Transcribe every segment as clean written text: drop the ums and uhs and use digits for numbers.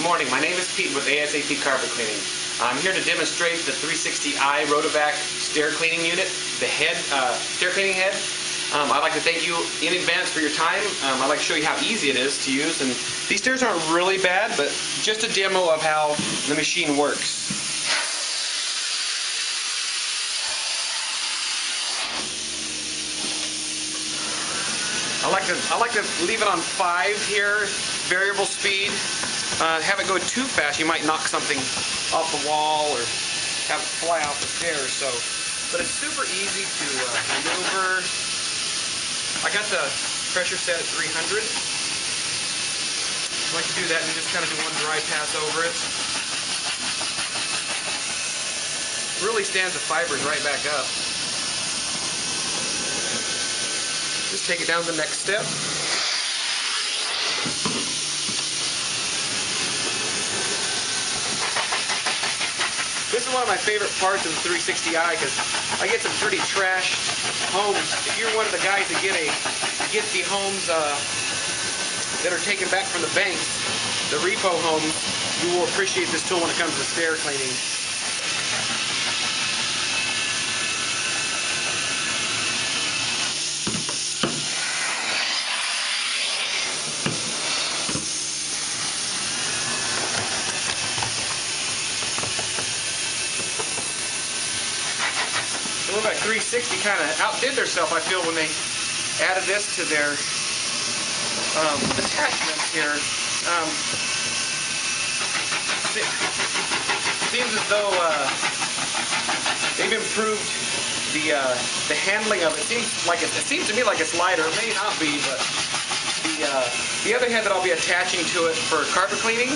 Good morning, my name is Pete with ASAP Carpet Cleaning. I'm here to demonstrate the 360i Rotovac stair cleaning unit, the head, stair cleaning head. I'd like to thank you in advance for your time. I'd like to show you how easy it is to use, and these stairs aren't really bad, but just a demo of how the machine works. I like to leave it on 5 here, variable speed. Have it go too fast, you might knock something off the wall or have it fly off the stairs. So, but it's super easy to maneuver. I got the pressure set at 300. I like to do that and just kind of do one dry pass over it. Really stands the fibers right back up. Just take it down to the next step. This is one of my favorite parts of the 360i because I get some pretty trashed homes. If you're one of the guys that get the homes that are taken back from the banks, the repo homes, you will appreciate this tool when it comes to stair cleaning. Rotovac 360 kind of outdid themselves, I feel, when they added this to their attachments here. Seems as though they've improved the handling of it. It seems to me like it's lighter. It may not be, but the other hand that I'll be attaching to it for carpet cleaning,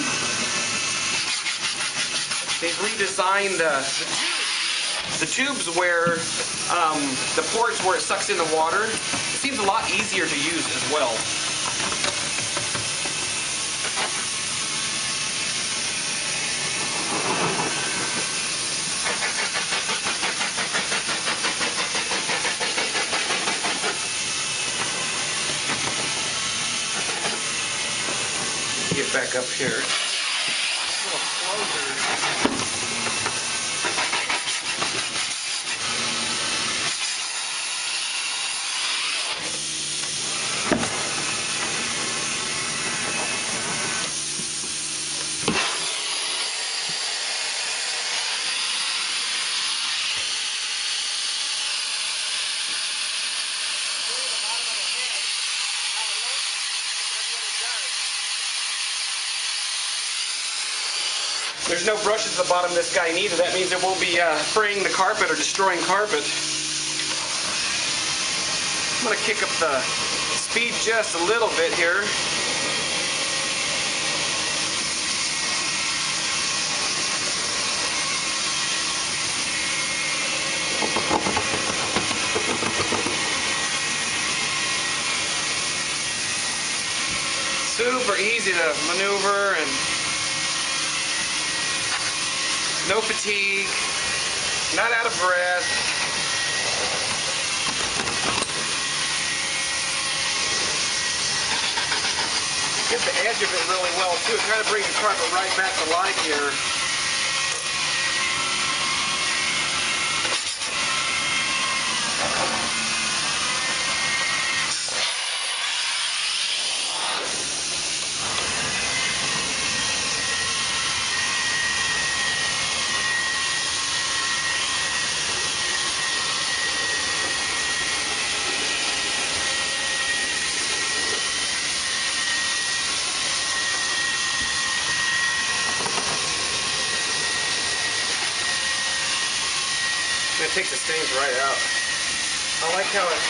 they've redesigned the tubes where the ports where it sucks in the water. It seems a lot easier to use as well. Get back up here. A little closer. There's no brushes at the bottom of this guy needed. That means it won't be fraying the carpet or destroying carpet. I'm going to kick up the speed just a little bit here. Super easy to maneuver and no fatigue, not out of breath. Get the edge of it really well too. Try to bring the carpet right back to life here. It takes the stains right out. I like how it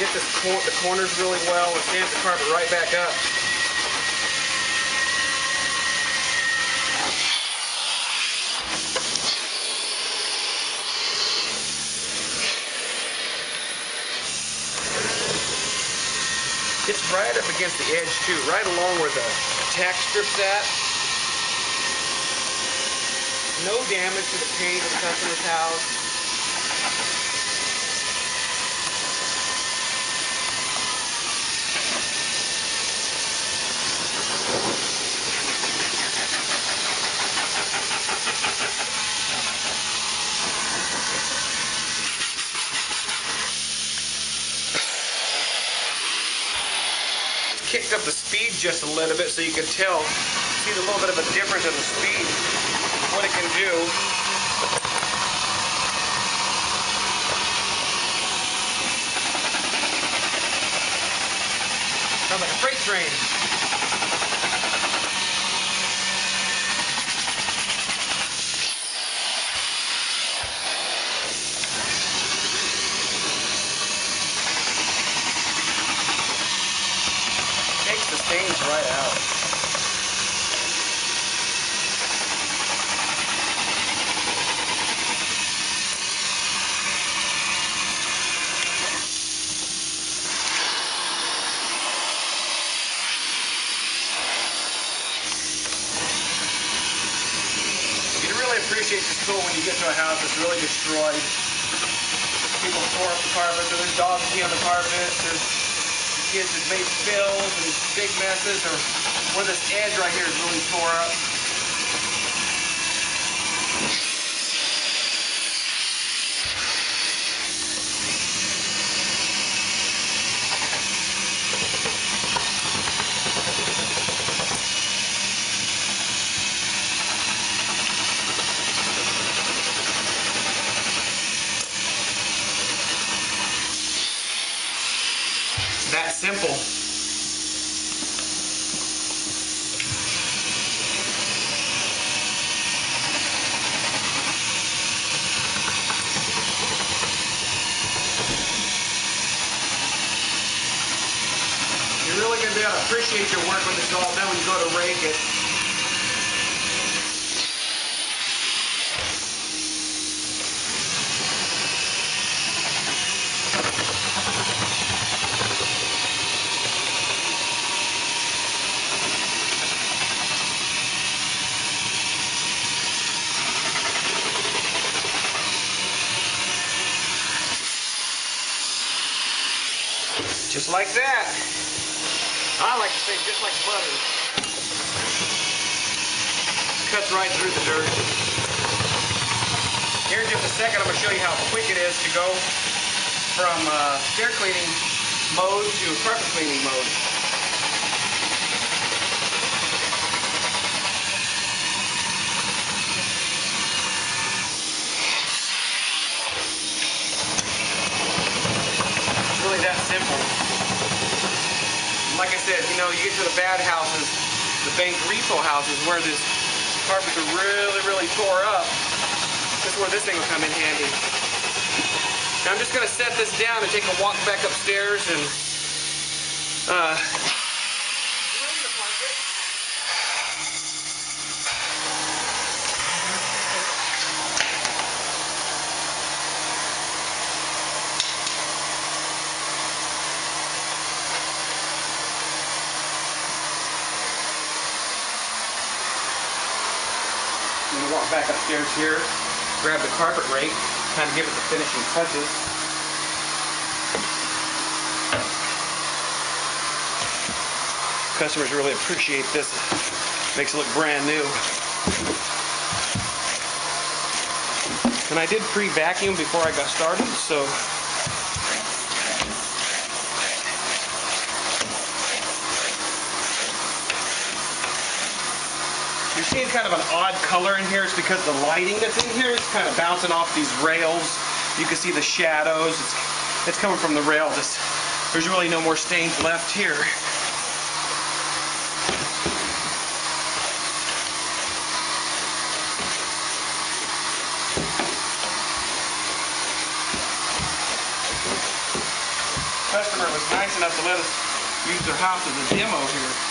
gets the corners really well and stands the carpet right back up. It's right up against the edge too, right along where the tack strip's at. No damage to the paint in the customer's house. kicked up the speed just a little bit so you can tell, see a little bit of a difference in the speed, what it can do. Sounds like a freight train. Takes the stains right out. Appreciate this tool when you get to a house that's really destroyed. People tore up the carpet, there's dogs pee on the carpet, there's kids that made spills and big messes, or where this edge right here is really tore up. That simple. You're really going to be able to appreciate your work when it's all done when you go to rake it. Just like that. I like to say just like butter. Cuts right through the dirt. Here in just a second I'm going to show you how quick it is to go from stair cleaning mode to carpet cleaning mode. That simple. Like I said, you know, you get to the bad houses, the bank refill houses, where this carpets are really tore up. That's where this thing will come in handy. Now I'm just going to set this down and take a walk back upstairs and walk back upstairs here, grab the carpet rake, kind of give it the finishing touches. Customers really appreciate this. Makes it look brand new. And I did pre-vacuum before I got started, so you're seeing kind of an odd color in here. It's because the lighting that's in here is kind of bouncing off these rails. You can see the shadows. It's coming from the rails. There's really no more stains left here. The customer was nice enough to let us use their house as a demo here.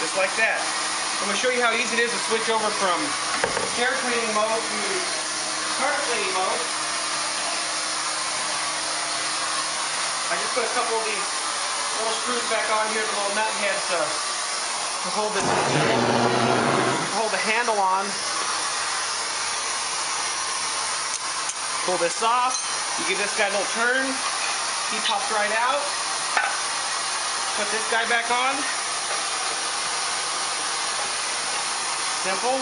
Just like that. I'm going to show you how easy it is to switch over from stair cleaning mode to carpet cleaning mode. I just put a couple of these little screws back on here, the little nut heads to hold this, hold the handle on. Pull this off. You give this guy a little turn. He pops right out. Put this guy back on. Simple.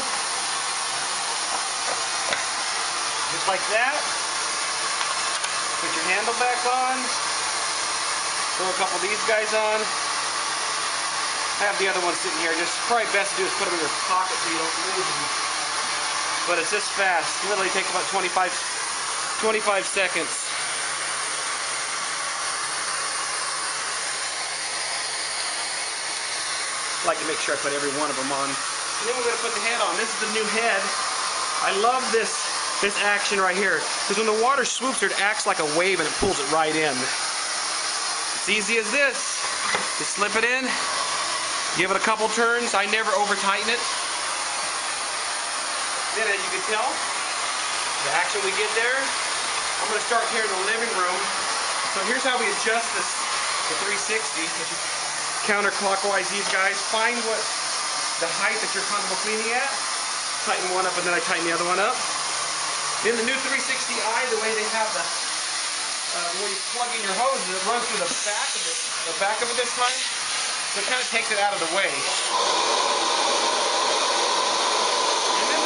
Just like that. Put your handle back on. Throw a couple of these guys on. I have the other one sitting here. Just probably best to do is put them in your pocket so you don't lose them. But it's this fast. It literally takes about 25 seconds. I like to make sure I put every one of them on. And then we're going to put the head on. This is the new head. I love this action right here, because when the water swoops it acts like a wave and it pulls it right in. It's easy as this. Just slip it in, give it a couple turns. I never over-tighten it. Then, as you can tell, the action we get there, I'm going to start here in the living room. So here's how we adjust this, the 360. Counterclockwise, these guys. Find what the height that you're comfortable cleaning at. Tighten one up, and then I tighten the other one up. Then the new 360i, the way they have the where you plug in your hose, and it runs through the back of it. The back of it this time, so it kind of takes it out of the way. And then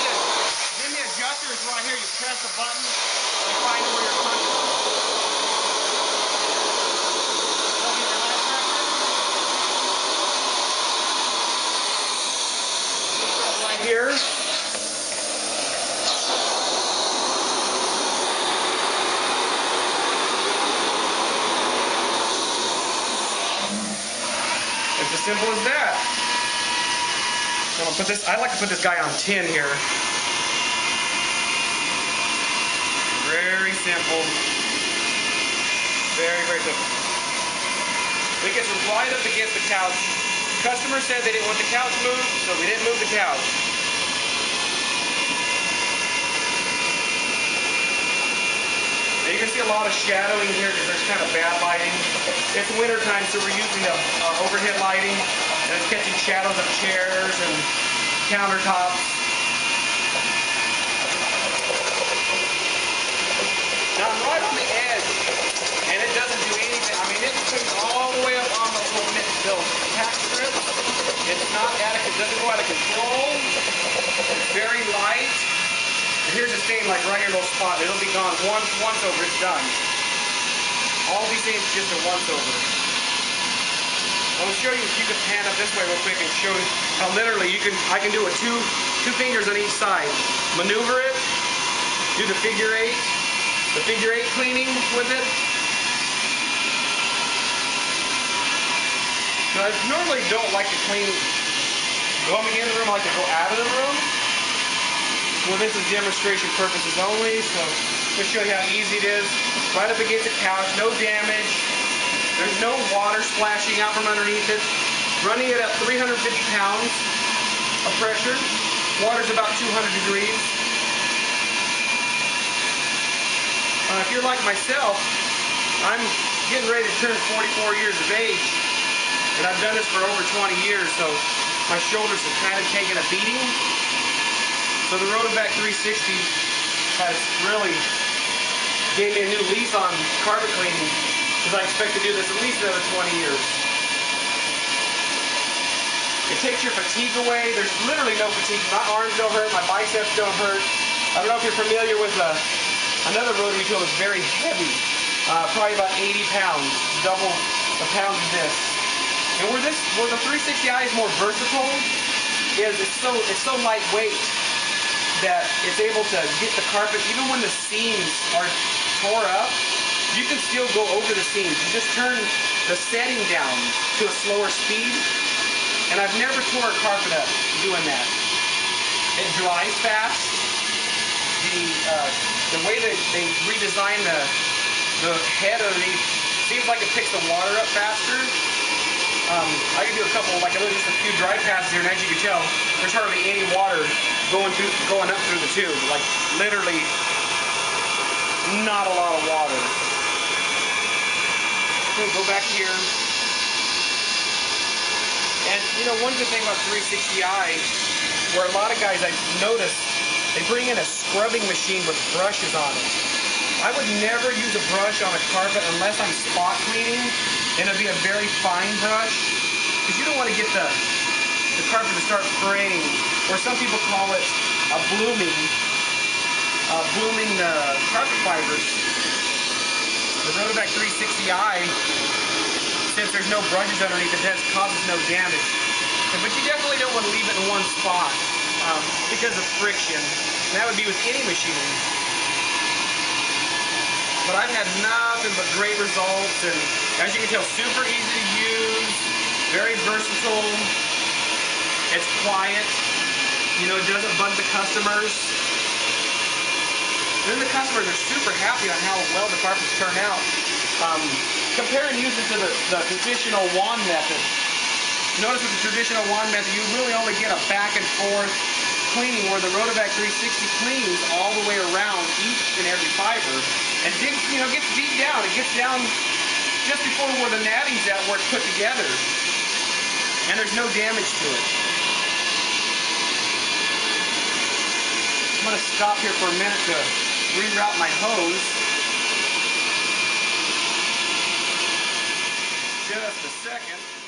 the adjuster is right here. You press the button, you find where you're comfortable. Here. It's as simple as that. I'm gonna put this, I like to put this guy on 10 here. Very simple. Very, very simple. It gets right up against the couch. Customer said they didn't want the couch moved, so we didn't move the couch. You're going to see a lot of shadowing here because there's kind of bad lighting. It's winter time, so we're using the overhead lighting, and it's catching shadows of chairs and countertops. Now I'm right on the edge, and it doesn't do anything. I mean, it comes all the way up on the little tack strip. It's not adequate. It doesn't go out of control. It's very light. Here's a stain like right here, little spot. It'll be gone once over. It's done. All these things just a once over. I'll show you if you can pan up this way real quick and show you how literally you can. I can do it two fingers on each side. Maneuver it. Do the figure eight cleaning with it. Now I normally don't like to clean going in the room. I like to go out of the room. Well, this is demonstration purposes only, so just show you how easy it is. Right up against the couch, no damage. There's no water splashing out from underneath it. Running it up 350 pounds of pressure. Water's about 200 degrees. If you're like myself, I'm getting ready to turn 44 years of age, and I've done this for over 20 years, so my shoulders have kind of taken a beating. So the Rotovac 360 has really gave me a new lease on carpet cleaning, because I expect to do this at least another 20 years. It takes your fatigue away. There's literally no fatigue. My arms don't hurt. My biceps don't hurt. I don't know if you're familiar with another rotary tool that's very heavy, probably about 80 pounds, double the pounds of this. And where the 360i is more versatile is it's so lightweight that it's able to get the carpet. Even when the seams are tore up, you can still go over the seams. You just turn the setting down to a slower speed, and I've never tore a carpet up doing that. It dries fast. The way that they redesign the head underneath seems like it picks the water up faster. I can do a couple, like I did just a few dry passes here, and as you can tell, there's hardly any water going up through the tube. Like, literally, not a lot of water. So go back here. You know, one good thing about 360i, where a lot of guys I've noticed, they bring in a scrubbing machine with brushes on it. I would never use a brush on a carpet unless I'm spot cleaning, and it'll be a very fine brush, because you don't want to get the carpet to start fraying, or some people call it a blooming carpet fibers. The Rotovac 360i, since there's no brushes underneath it, causes no damage. But you definitely don't want to leave it in one spot because of friction. And that would be with any machine. But I've had nothing but great results, and as you can tell, super easy to use, very versatile. It's quiet. You know, it doesn't bug the customers. Then the customers are super happy on how well the carpets turn out. Compare and use it to the traditional wand method. Notice with the traditional wand method, you really only get a back and forth cleaning, where the Rotovac 360 cleans all the way around each and every fiber, and digs, you know, gets deep down. It gets down just before where the natting's at, where it's put together, and there's no damage to it. I'm going to stop here for a minute to reroute my hose. Just a second.